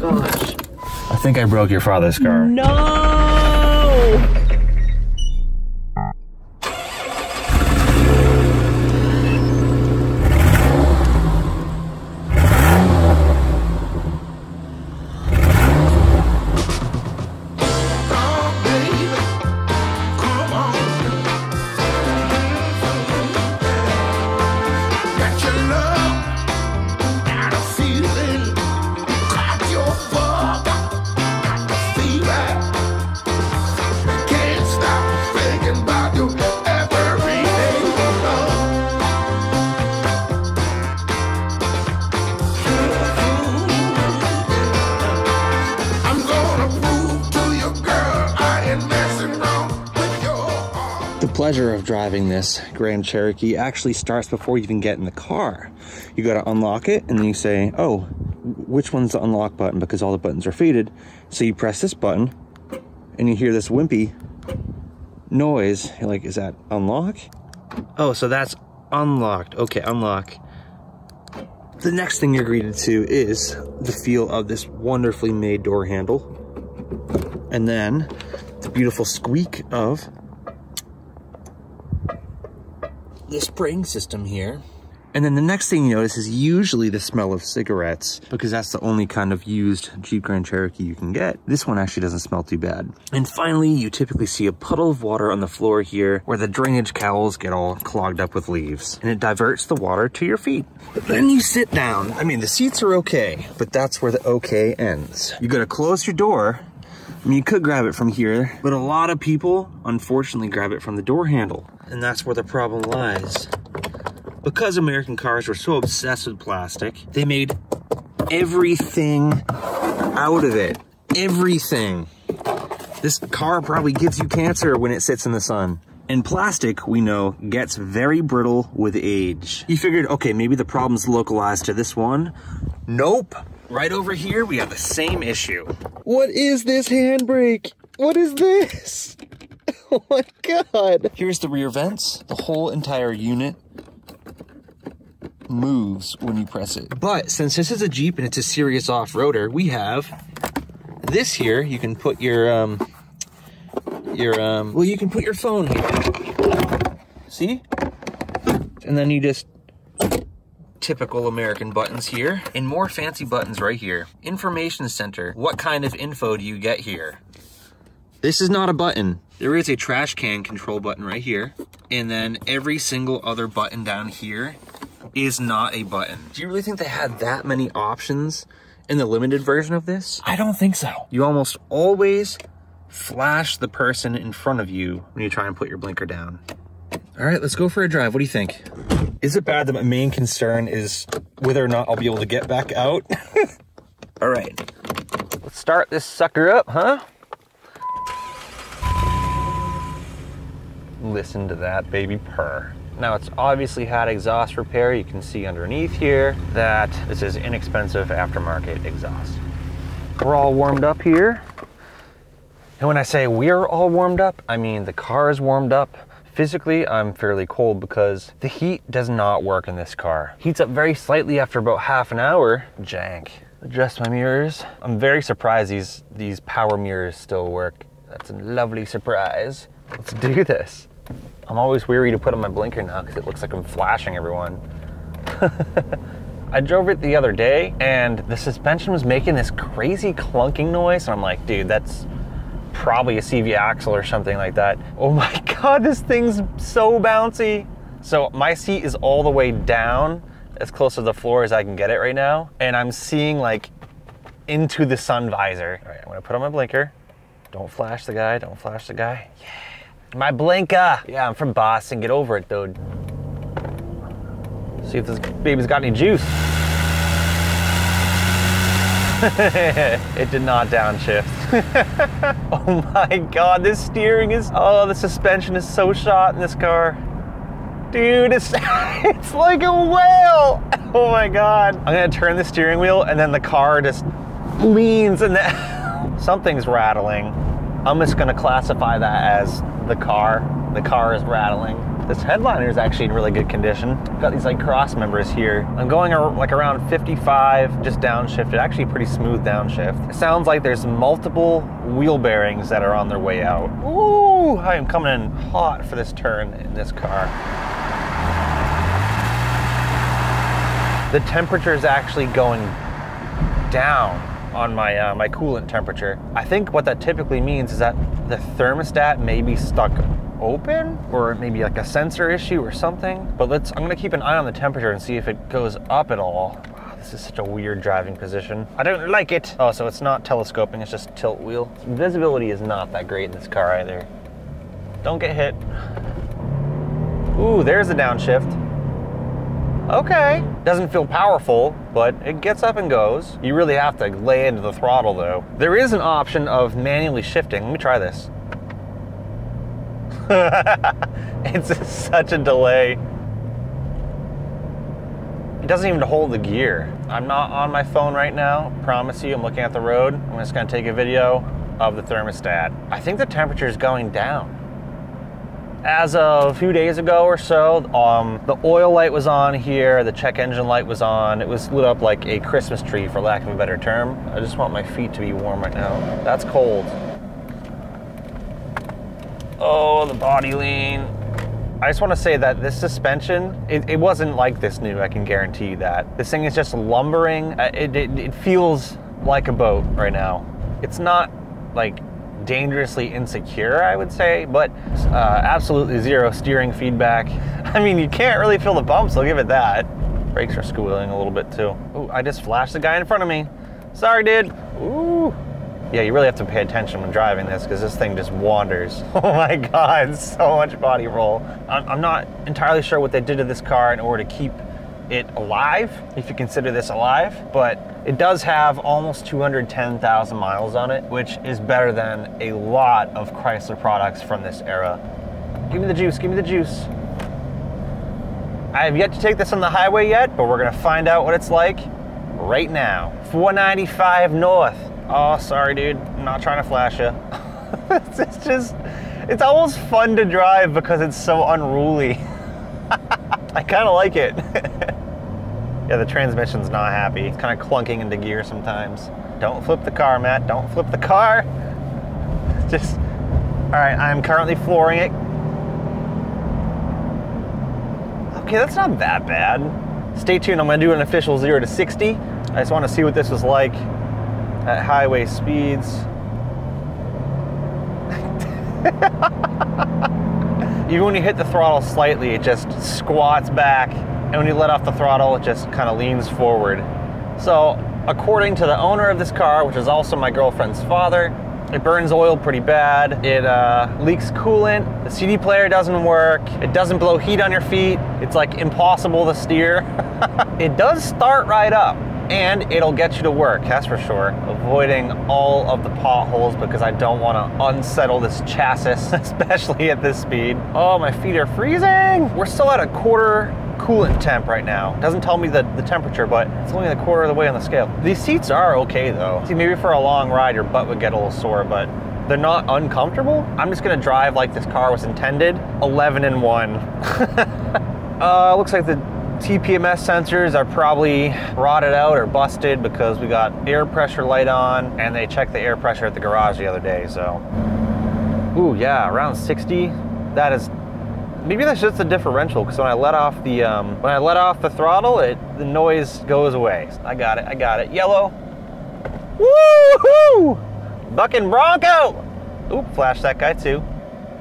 gosh. I think I broke your father's car. No! The pleasure of driving this Grand Cherokee actually starts before you even get in the car. You gotta unlock it, and then you say, oh, which one's the unlock button, because all the buttons are faded. So you press this button, and you hear this wimpy noise. You're like, is that unlock? Oh, so that's unlocked. Okay, unlock. The next thing you're greeted to is the feel of this wonderfully made door handle. And then the beautiful squeak of this spring system here. And then the next thing you notice is usually the smell of cigarettes, because that's the only kind of used Jeep Grand Cherokee you can get. This one actually doesn't smell too bad. And finally, you typically see a puddle of water on the floor here where the drainage cowls get all clogged up with leaves, and it diverts the water to your feet. But then you sit down. I mean, the seats are okay, but that's where the okay ends. You gotta close your door. I mean, you could grab it from here, but a lot of people, unfortunately, grab it from the door handle. And that's where the problem lies. Because American cars were so obsessed with plastic, they made everything out of it. Everything. This car probably gives you cancer when it sits in the sun. And plastic, we know, gets very brittle with age. You figured, okay, maybe the problem's localized to this one. Nope. Right over here, we have the same issue. What is this handbrake? What is this? Oh my God. Here's the rear vents. The whole entire unit moves when you press it. But since this is a Jeep and it's a serious off-roader, we have this here. You can put you can put your phone here. See? And then you just, typical American buttons here, and more fancy buttons right here. Information center. What kind of info do you get here? This is not a button. There is a trash can control button right here, and then every single other button down here is not a button. Do you really think they had that many options in the limited version of this? I don't think so. You almost always flash the person in front of you when you try and put your blinker down. All right, let's go for a drive. What do you think? Is it bad that my main concern is whether or not I'll be able to get back out? All right, let's start this sucker up, huh? Listen to that baby purr. Now, it's obviously had exhaust repair. You can see underneath here that this is inexpensive aftermarket exhaust. We're all warmed up here. And when I say we're all warmed up, I mean the car is warmed up. Physically, I'm fairly cold because the heat does not work in this car. Heats up very slightly after about half an hour. Jank. Adjust my mirrors. I'm very surprised these power mirrors still work. That's a lovely surprise. Let's do this. I'm always weary to put on my blinker now because it looks like I'm flashing everyone. I drove it the other day and the suspension was making this crazy clunking noise. And I'm like, dude, that's probably a CV axle or something like that. Oh my God, this thing's so bouncy. So my seat is all the way down, as close to the floor as I can get it right now. And I'm seeing like into the sun visor. All right, I'm gonna put on my blinker. Don't flash the guy, don't flash the guy. Yeah. My blinker! Yeah, I'm from Boston. Get over it, dude. See if this baby's got any juice. It did not downshift. Oh my God, this steering is... Oh, the suspension is so shot in this car. Dude, it's like a whale! Oh my God. I'm gonna turn the steering wheel and then the car just leans and then... Something's rattling. I'm just gonna classify that as the car. The car is rattling. This headliner is actually in really good condition. Got these like cross members here. I'm going like around 55, just downshifted, actually pretty smooth downshift. It sounds like there's multiple wheel bearings that are on their way out. Ooh, I am coming in hot for this turn in this car. The temperature is actually going down on my my coolant temperature. I think what that typically means is that the thermostat may be stuck open, or maybe like a sensor issue or something. But I'm gonna keep an eye on the temperature and see if it goes up at all. Wow, this is such a weird driving position. I don't like it. Oh, so it's not telescoping, it's just tilt wheel. Visibility is not that great in this car either. Don't get hit. Ooh, there's the downshift. Okay, doesn't feel powerful, but it gets up and goes. You really have to lay into the throttle though. There is an option of manually shifting. Let me try this. It's such a delay. It doesn't even hold the gear. I'm not on my phone right now. Promise you, I'm looking at the road. I'm just gonna take a video of the thermostat. I think the temperature is going down. As of a few days ago or so, the oil light was on here, the check engine light was on. It was lit up like a Christmas tree, for lack of a better term. I just want my feet to be warm right now. That's cold. Oh, the body lean. I just want to say that this suspension, it wasn't like this new, I can guarantee you that. This thing is just lumbering. It feels like a boat right now. It's not like dangerously insecure, I would say, but absolutely zero steering feedback. I mean, you can't really feel the bumps, I'll give it that. Brakes are squealing a little bit too. Ooh, I just flashed the guy in front of me. Sorry, dude. Ooh. Yeah, you really have to pay attention when driving this because this thing just wanders. Oh my God, so much body roll. I'm not entirely sure what they did to this car in order to keep it alive, if you consider this alive, but it does have almost 210,000 miles on it, which is better than a lot of Chrysler products from this era. Give me the juice, give me the juice. I have yet to take this on the highway yet, but we're gonna find out what it's like right now. 495 north. Oh, sorry, dude, I'm not trying to flash you. It's just, it's almost fun to drive because it's so unruly. I kind of like it. Yeah, the transmission's not happy. It's kind of clunking into gear sometimes. Don't flip the car, Matt. Don't flip the car. Just, all right, I'm currently flooring it. Okay, that's not that bad. Stay tuned, I'm gonna do an official 0 to 60. I just want to see what this was like at highway speeds. Even when you hit the throttle slightly, it just squats back. And when you let off the throttle, it just kind of leans forward. So according to the owner of this car, which is also my girlfriend's father, it burns oil pretty bad. It leaks coolant. The CD player doesn't work. It doesn't blow heat on your feet. It's like impossible to steer. It does start right up and it'll get you to work, that's for sure. Avoiding all of the potholes because I don't want to unsettle this chassis, especially at this speed. Oh, my feet are freezing. We're still at a quarter coolant temp right now. Doesn't tell me the temperature, but it's only a quarter of the way on the scale. These seats are okay though. See, maybe for a long ride, your butt would get a little sore, but they're not uncomfortable. I'm just gonna drive like this car was intended, 11-in-1. Looks like the TPMS sensors are probably rotted out or busted because we got air pressure light on and they checked the air pressure at the garage the other day, so. Ooh, yeah, around 60. That is, maybe that's just the differential because when I let off the throttle, the noise goes away. I got it, I got it. Yellow. Woo-hoo! Bucking Bronco! Oop, flashed that guy too.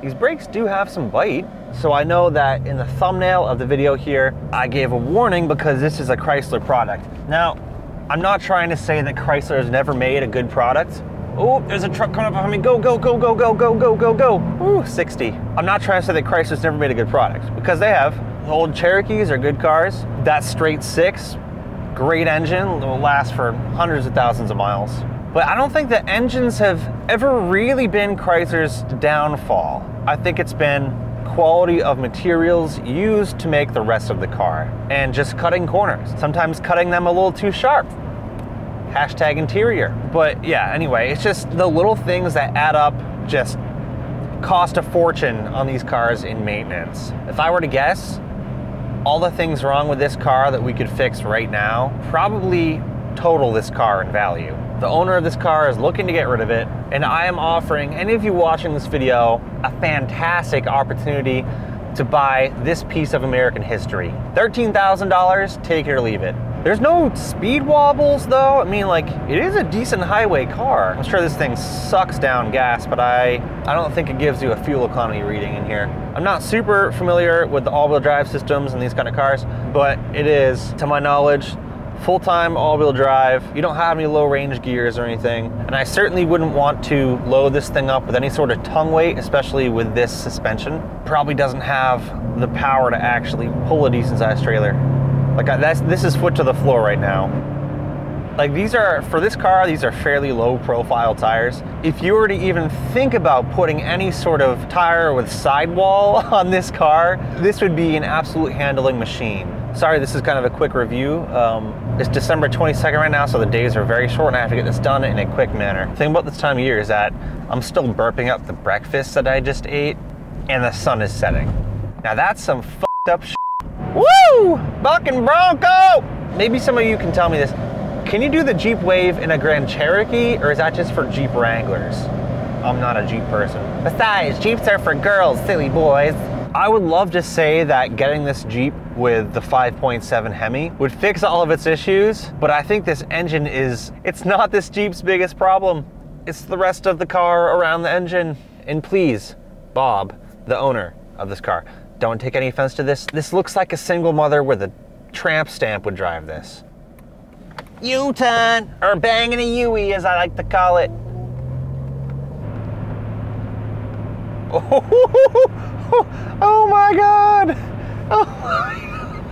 These brakes do have some bite. So I know that in the thumbnail of the video here, I gave a warning because this is a Chrysler product. Now, I'm not trying to say that Chrysler has never made a good product. Oh, there's a truck coming up behind me. Go, go, go, go, go, go, go, go, go. Ooh, 60. I'm not trying to say that Chrysler's never made a good product because they have. The old Cherokees are good cars. That straight six, great engine, will last for hundreds of thousands of miles. But I don't think the engines have ever really been Chrysler's downfall. I think it's been quality of materials used to make the rest of the car and just cutting corners, sometimes cutting them a little too sharp. #interior. But yeah, anyway, it's just the little things that add up just cost a fortune on these cars in maintenance. If I were to guess, all the things wrong with this car that we could fix right now probably total this car in value. The owner of this car is looking to get rid of it, and I am offering any of you watching this video a fantastic opportunity to buy this piece of American history. $13,000, take it or leave it. There's no speed wobbles though. I mean, like, it is a decent highway car. I'm sure this thing sucks down gas, but I don't think it gives you a fuel economy reading in here. I'm not super familiar with the all-wheel drive systems in these kind of cars, but it is, to my knowledge, full-time all-wheel drive. You don't have any low-range gears or anything, and I certainly wouldn't want to load this thing up with any sort of tongue weight, especially with this suspension. Probably doesn't have the power to actually pull a decent-sized trailer. Like, this is foot to the floor right now. Like, these are, for this car, these are fairly low-profile tires. If you were to even think about putting any sort of tire with sidewall on this car, this would be an absolute handling machine. Sorry, this is kind of a quick review. It's December 22nd right now, so the days are very short and I have to get this done in a quick manner. The thing about this time of year is that I'm still burping up the breakfast that I just ate and the sun is setting. Now that's some f***ed up shit. Woo! Bucking Bronco! Maybe some of you can tell me this. Can you do the Jeep Wave in a Grand Cherokee, or is that just for Jeep Wranglers? I'm not a Jeep person. Besides, Jeeps are for girls, silly boys. I would love to say that getting this Jeep with the 5.7 Hemi would fix all of its issues, but I think this engine is, it's not this Jeep's biggest problem. It's the rest of the car around the engine. And please, Bob, the owner of this car, don't take any offense to this. This looks like a single mother with a tramp stamp would drive this. U-turn, or banging a U-E as I like to call it. Oh my God! Oh my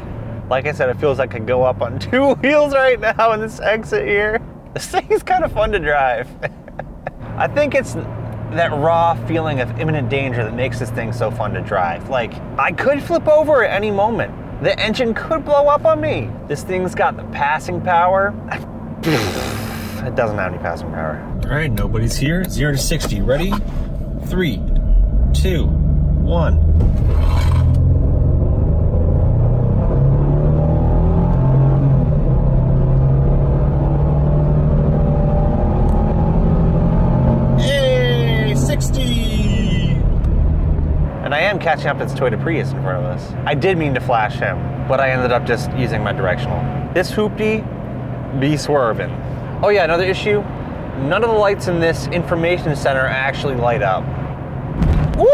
God. Like I said, it feels like I could go up on two wheels right now in this exit here. This thing's kind of fun to drive. I think it's that raw feeling of imminent danger that makes this thing so fun to drive. Like, I could flip over at any moment. The engine could blow up on me. This thing's got the passing power. It doesn't have any passing power. All right, nobody's here. 0 to 60, ready? 3, 2, 1. Yay, 60! And I am catching up to this Toyota Prius in front of us. I did mean to flash him, but I ended up just using my directional. This hoopty be swerving. Oh yeah, another issue. None of the lights in this information center actually light up. Woo!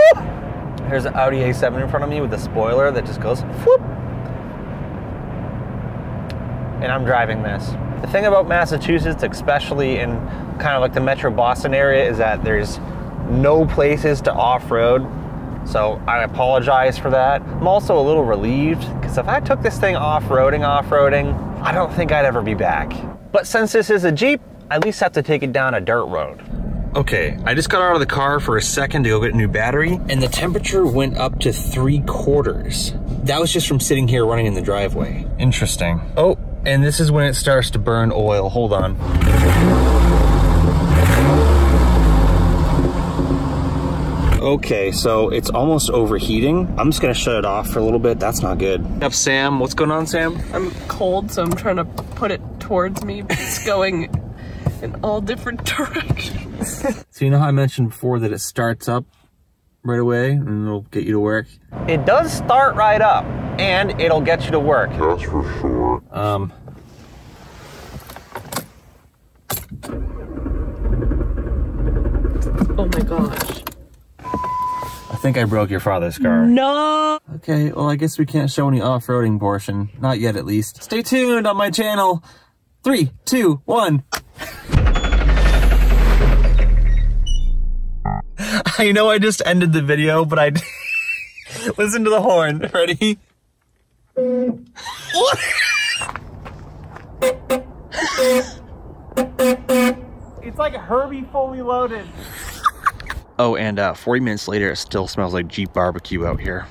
Here's an Audi A7 in front of me with a spoiler that just goes whoop. And I'm driving this. The thing about Massachusetts, especially in kind of like the Metro Boston area, is that there's no places to off-road. So I apologize for that. I'm also a little relieved, because if I took this thing off-roading, I don't think I'd ever be back. But since this is a Jeep, I at least have to take it down a dirt road. Okay, I just got out of the car for a second to go get a new battery, and the temperature went up to 3/4. That was just from sitting here running in the driveway. Interesting. Oh, and this is when it starts to burn oil. Hold on. Okay, so it's almost overheating. I'm just gonna shut it off for a little bit. That's not good. What's up, Sam? What's going on, Sam? I'm cold, so I'm trying to put it towards me, but it's going in all different directions. So you know how I mentioned before that it starts up right away and it'll get you to work? It does start right up and it'll get you to work. That's for sure. Oh my gosh. I think I broke your father's car. No! Okay, well I guess we can't show any off-roading portion. Not yet, at least. Stay tuned on my channel. 3, 2, 1. I know I just ended the video, but I listen to the horn. Ready? It's like Herbie fully loaded. Oh, and 40 minutes later, it still smells like Jeep barbecue out here.